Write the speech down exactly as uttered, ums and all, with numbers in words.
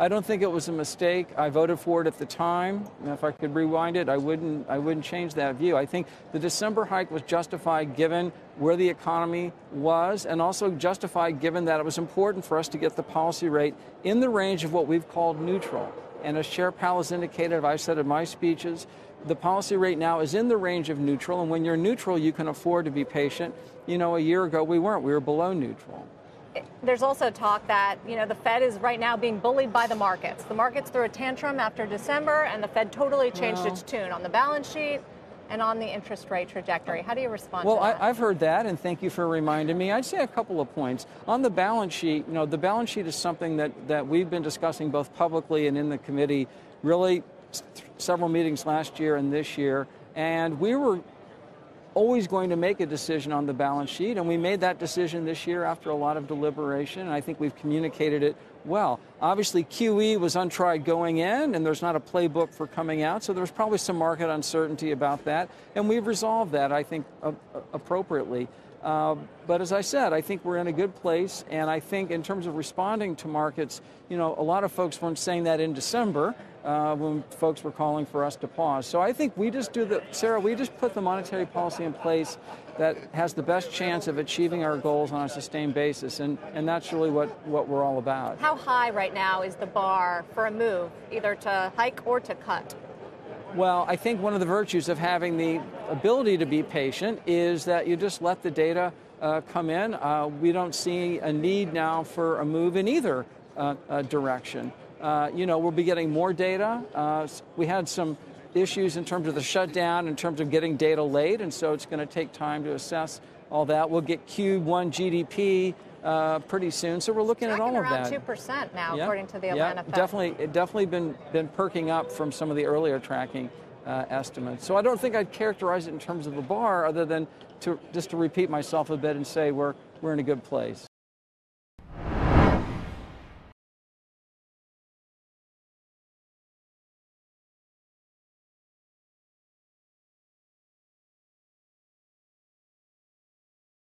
I don't think it was a mistake. I voted for it at the time. And if I could rewind it, I wouldn't, I wouldn't change that view. I think the December hike was justified given where the economy was, and also justified given that it was important for us to get the policy rate in the range of what we've called neutral. And as Chair Powell has indicated, I've said in my speeches, the policy rate now is in the range of neutral, and when you're neutral, you can afford to be patient. You know, a year ago, we weren't. We were below neutral. There's also talk that, you know, the Fed is right now being bullied by the markets. The markets threw a tantrum after December, and the Fed totally changed well, its tune on the balance sheet and on the interest rate trajectory. How do you respond well, to that? Well, I've heard that, and thank you for reminding me. I'd say a couple of points. On the balance sheet, you know, the balance sheet is something that, that we've been discussing both publicly and in the committee, really several meetings last year and this year, and we were always going to make a decision on the balance sheet, and we made that decision this year after a lot of deliberation, and I think we've communicated it well. Obviously, Q E was untried going in, and there's not a playbook for coming out, so there's probably some market uncertainty about that, and we've resolved that, I think, uh, appropriately. Uh, but as I said, I think we're in a good place, and I think in terms of responding to markets, you know, a lot of folks weren't saying that in December uh, when folks were calling for us to pause. So I think we just do the, Sara, we just put the monetary policy in place that has the best chance of achieving our goals on a sustained basis, and, and that's really what, what we're all about. How high right now is the bar for a move, either to hike or to cut? Well, I think one of the virtues of having the ability to be patient is that you just let the data uh, come in. Uh, we don't see a need now for a move in either uh, uh, direction. Uh, you know, we'll be getting more data. Uh, we had some issues in terms of the shutdown, in terms of getting data late, and so it's going to take time to assess all that. We'll get Q one G D P uh, pretty soon, so we're looking at all of that. Tracking around two percent now, yeah, according to the Atlanta Fed. Yeah, definitely, it definitely been, been perking up from some of the earlier tracking uh, estimates. So I don't think I'd characterize it in terms of a bar, other than to just to repeat myself a bit and say we're, we're in a good place.